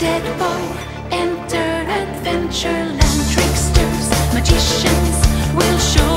dead boy, enter Adventureland. Tricksters, magicians will show